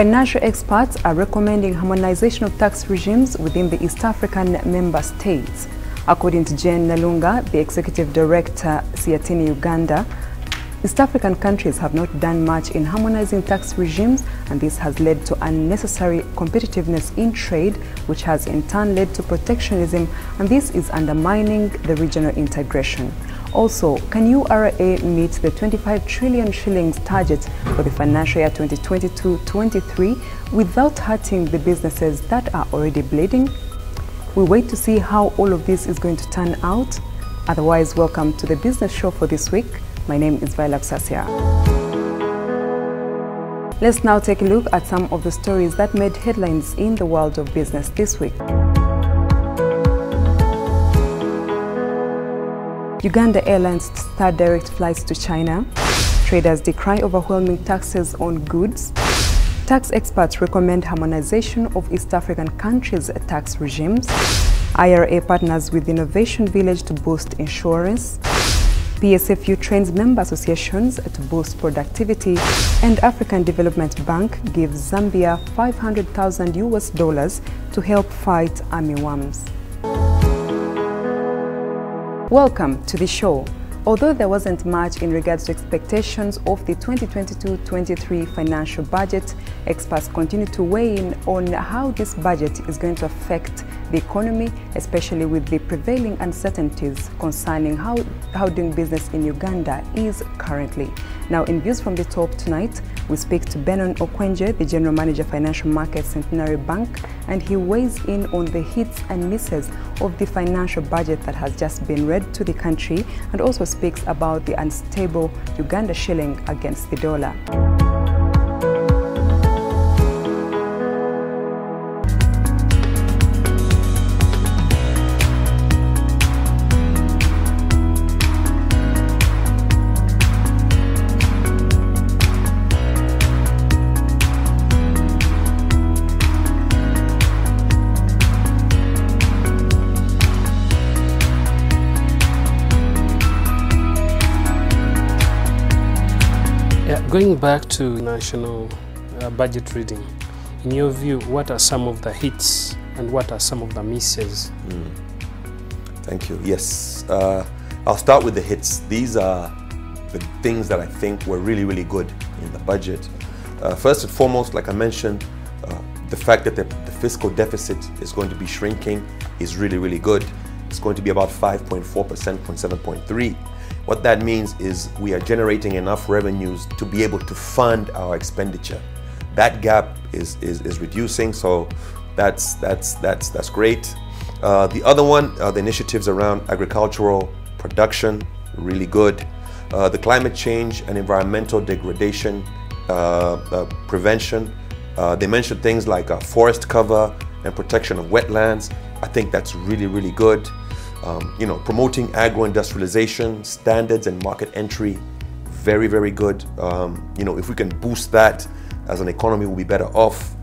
Financial experts are recommending harmonization of tax regimes within the East African member states. According to Jane Nalunga, the executive director, Siatini Uganda, East African countries have not done much in harmonizing tax regimes, and this has led to unnecessary competitiveness in trade, which has in turn led to protectionism, and this is undermining the regional integration. Also, can URA meet the 25 trillion shillings target for the financial year 2022-23 without hurting the businesses that are already bleeding? We wait to see how all of this is going to turn out. Otherwise, welcome to the Business Show for this week. My name is Violet Sasya. Let's now take a look at some of the stories that made headlines in the world of business this week. Uganda Airlines start direct flights to China. Traders decry overwhelming taxes on goods. Tax experts recommend harmonization of East African countries' tax regimes. IRA partners with Innovation Village to boost insurance. PSFU trains member associations to boost productivity. And African Development Bank gives Zambia $500,000 to help fight armyworms. Welcome to the show. Although there wasn't much in regards to expectations of the 2022-23 financial budget, experts continue to weigh in on how this budget is going to affect the economy, especially with the prevailing uncertainties concerning how doing business in Uganda is currently. Now, in Views from the Top tonight, we speak to Benon Okwenje, the General Manager Financial Markets Centenary Bank, and he weighs in on the hits and misses of the financial budget that has just been read to the country, and also speaks about the unstable Uganda shilling against the dollar. Going back to national budget reading, in your view, what are some of the hits and what are some of the misses? Thank you. Yes, I'll start with the hits. These are the things that I think were really, really good in the budget. First and foremost, like I mentioned, the fact that the fiscal deficit is going to be shrinking is really, really good. It's going to be about 5.4%, from 7.3%. What that means is we are generating enough revenues to be able to fund our expenditure. That gap is reducing, so that's great. The other one are the initiatives around agricultural production, really good. The climate change and environmental degradation prevention. They mentioned things like forest cover and protection of wetlands. I think that's really, really good. You know, promoting agro-industrialization, standards and market entry, very, very good. You know, if we can boost that as an economy, we'll be better off.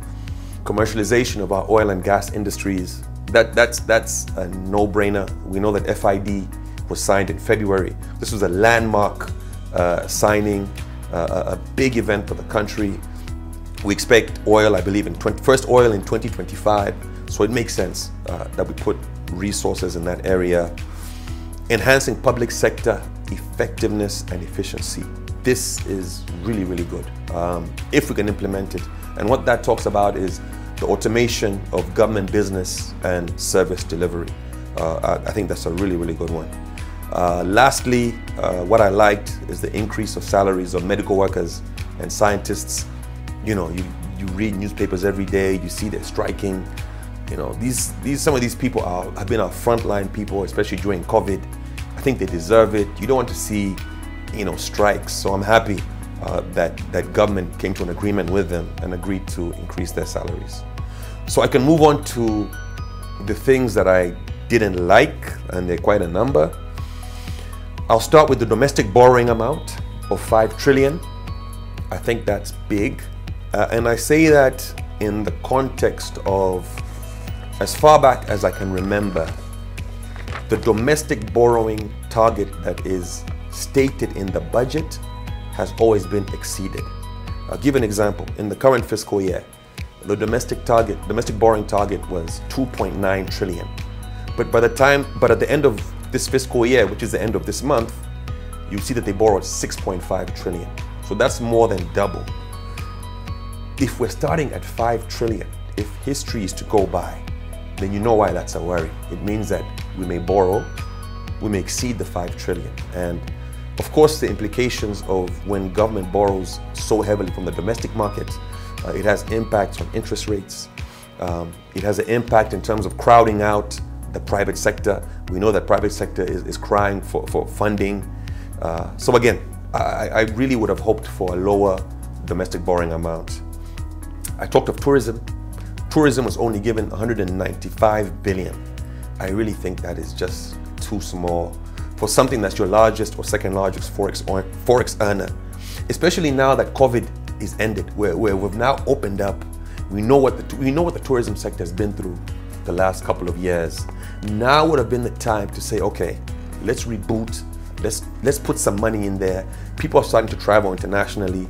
Commercialization of our oil and gas industries, that's a no-brainer. We know that FID was signed in February. This was a landmark signing, a big event for the country. We expect oil, I believe, first oil in 2025. So it makes sense that we put resources in that area. Enhancing public sector effectiveness and efficiency. This is really, really good if we can implement it. And what that talks about is the automation of government business and service delivery. I think that's a really, really good one. Lastly, what I liked is the increase of salaries of medical workers and scientists. You know, you read newspapers every day, you see they're striking. You know, some of these people have been our frontline people, especially during COVID. I think they deserve it. You don't want to see, you know, strikes. So I'm happy that government came to an agreement with them and agreed to increase their salaries. So I can move on to the things that I didn't like, and they're quite a number. I'll start with the domestic borrowing amount of $5 trillion. I think that's big. And I say that in the context of, as far back as I can remember, the domestic borrowing target that is stated in the budget has always been exceeded. I'll give an example. In the current fiscal year, the domestic borrowing target was 2.9 trillion. But at the end of this fiscal year, which is the end of this month, you see that they borrowed 6.5 trillion. So that's more than double. If we're starting at 5 trillion, if history is to go by, then you know why that's a worry. It means that we may borrow, we may exceed the 5 trillion. And of course, the implications of when government borrows so heavily from the domestic market, it has impacts on interest rates. It has an impact in terms of crowding out the private sector. We know that private sector is crying for funding. So again, I really would have hoped for a lower domestic borrowing amount. I talked of tourism. Tourism was only given 195 billion. I really think that is just too small for something that's your largest or second largest forex earner, especially now that COVID is ended, where we've now opened up. We know what the tourism sector has been through the last couple of years. Now would have been the time to say, okay, let's reboot. Let's put some money in there. People are starting to travel internationally.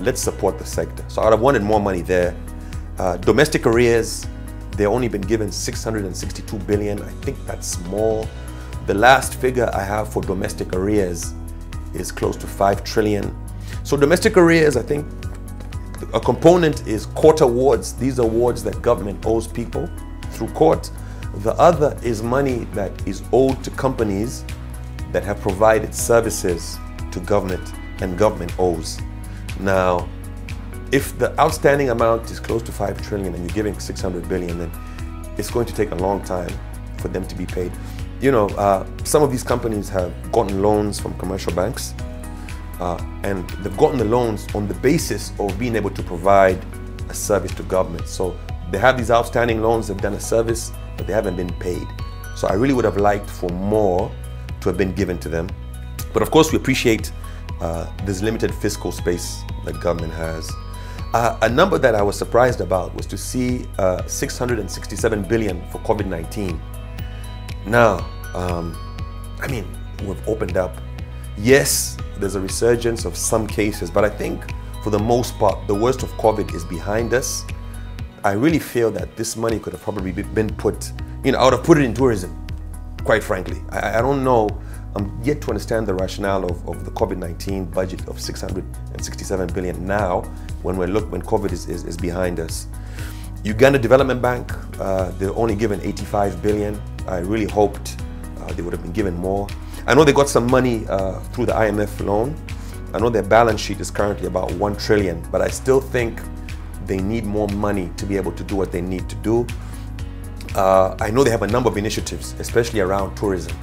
Let's support the sector. So I'd have wanted more money there. Domestic arrears, they've only been given 662 billion. I think that's small. The last figure I have for domestic arrears is close to 5 trillion. So domestic arrears, I think a component is court awards. These are awards that government owes people through court. The other is money that is owed to companies that have provided services to government and government owes. Now, if the outstanding amount is close to 5 trillion and you're giving 600 billion, then it's going to take a long time for them to be paid. You know, some of these companies have gotten loans from commercial banks and they've gotten the loans on the basis of being able to provide a service to government. So they have these outstanding loans, they've done a service, but they haven't been paid. So I really would have liked for more to have been given to them. But of course, we appreciate this limited fiscal space that government has. A number that I was surprised about was to see 667 billion for COVID-19. Now, I mean, we've opened up. Yes, there's a resurgence of some cases, but I think for the most part, the worst of COVID is behind us. I really feel that this money could have probably been put, you know, I would have put it in tourism. Quite frankly, I don't know, I'm yet to understand the rationale of the COVID-19 budget of 667 billion now when COVID is behind us. Uganda Development Bank, they're only given 85 billion. I really hoped they would have been given more. I know they got some money through the IMF loan. I know their balance sheet is currently about 1 trillion, but I still think they need more money to be able to do what they need to do. I know they have a number of initiatives, especially around tourism,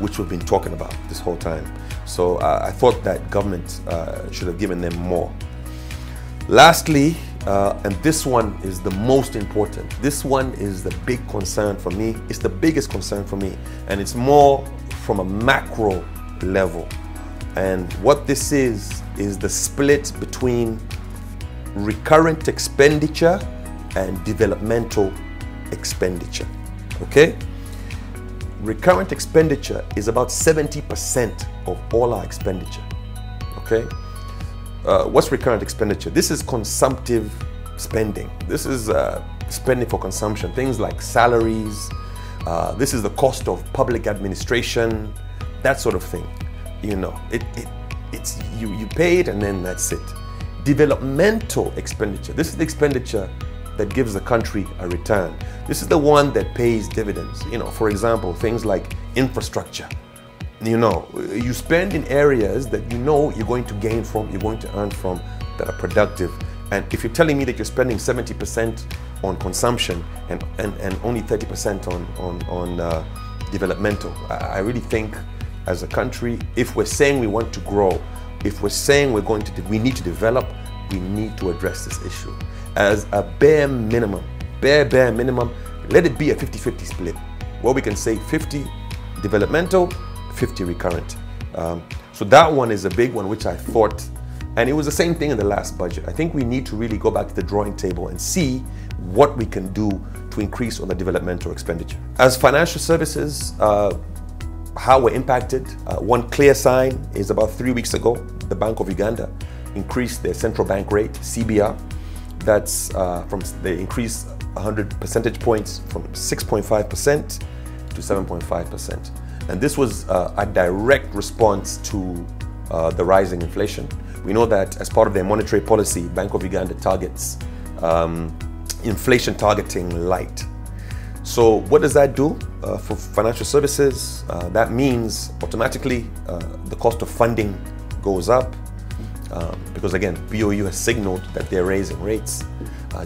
which we've been talking about this whole time. So I thought that government should have given them more. Lastly, and this one is the most important, this one is the big concern for me, it's the biggest concern for me, and it's more from a macro level. And what this is the split between recurrent expenditure and developmental expenditure. Okay, recurrent expenditure is about 70% of all our expenditure. Okay, what's recurrent expenditure? This is consumptive spending. This is spending for consumption, things like salaries, this is the cost of public administration, that sort of thing. You know, it's you pay it and then that's it. Developmental expenditure, this is the expenditure that gives the country a return. This is the one that pays dividends. You know, for example, things like infrastructure. You know, you spend in areas that you know you're going to gain from, you're going to earn from, that are productive. And if you're telling me that you're spending 70% on consumption and only 30% on developmental, I really think as a country, if we're saying we want to grow, if we're saying we need to develop, we need to address this issue. As a bare minimum, let it be a 50-50 split, where we can say 50 developmental, 50 recurrent. So that one is a big one, which I thought, and it was the same thing in the last budget. I think we need to really go back to the drawing table and see what we can do to increase on the developmental expenditure. As financial services, how we're impacted, one clear sign is about 3 weeks ago, the Bank of Uganda increased their central bank rate, CBR. That's they increased 100 percentage points from 6.5% to 7.5%. And this was a direct response to the rising inflation. We know that as part of their monetary policy, Bank of Uganda targets inflation targeting light. So what does that do for financial services? That means automatically the cost of funding goes up because again, BOU has signaled that they're raising rates.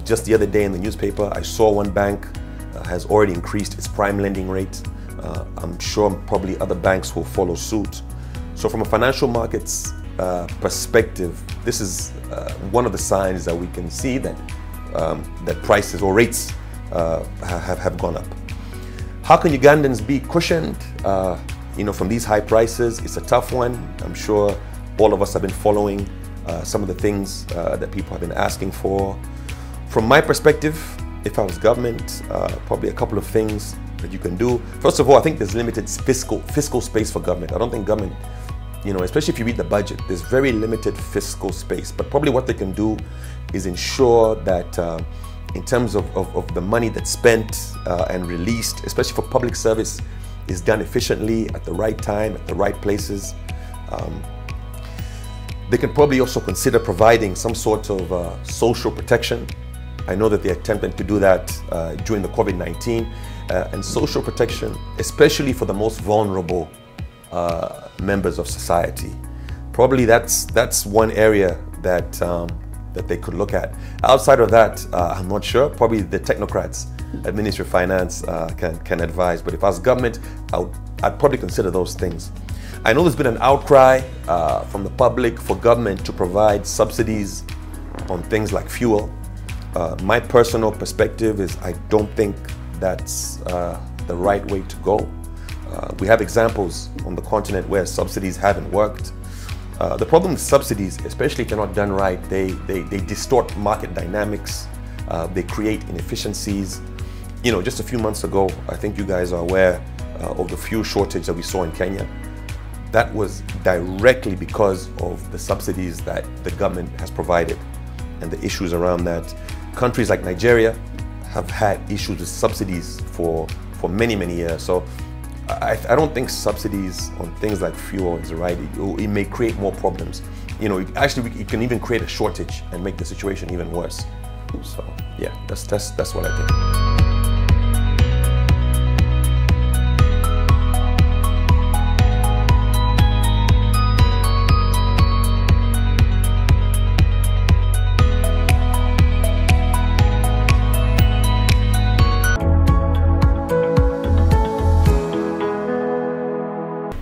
Just the other day in the newspaper, I saw one bank has already increased its prime lending rate. I'm sure probably other banks will follow suit. So from a financial markets perspective, this is one of the signs that we can see that, that prices or rates have gone up. How can Ugandans be cushioned from these high prices? It's a tough one. I'm sure all of us have been following some of the things that people have been asking for. From my perspective, if I was government, probably a couple of things that you can do. First of all, I think there's limited fiscal space for government. I don't think government, especially if you read the budget, there's very limited fiscal space. But probably what they can do is ensure that in terms of the money that's spent and released, especially for public service, is done efficiently at the right time, at the right places. They can probably also consider providing some sort of social protection. I know that they attempted to do that during the COVID-19. And social protection, especially for the most vulnerable members of society. Probably that's one area that that they could look at. Outside of that, I'm not sure. Probably the technocrats at Ministry of Finance can advise, but if I was government, I'd probably consider those things. I know there's been an outcry from the public for government to provide subsidies on things like fuel. My personal perspective is I don't think that's the right way to go. We have examples on the continent where subsidies haven't worked. The problem with subsidies, especially if they're not done right, they distort market dynamics, they create inefficiencies. Just a few months ago, I think you guys are aware of the fuel shortage that we saw in Kenya. That was directly because of the subsidies that the government has provided and the issues around that. Countries like Nigeria have had issues with subsidies for many, many years. So I don't think subsidies on things like fuel is right. It may create more problems. It can even create a shortage and make the situation even worse. So yeah, that's what I think.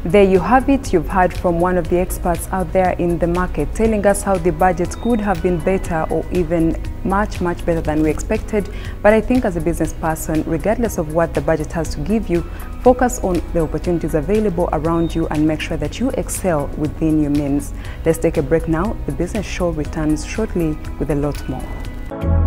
There you have it. You've heard from one of the experts out there in the market telling us how the budget could have been better or even much better than we expected. But I think as a business person, regardless of what the budget has to give you, focus on the opportunities available around you and make sure that you excel within your means. Let's take a break now. The Business Show returns shortly with a lot more.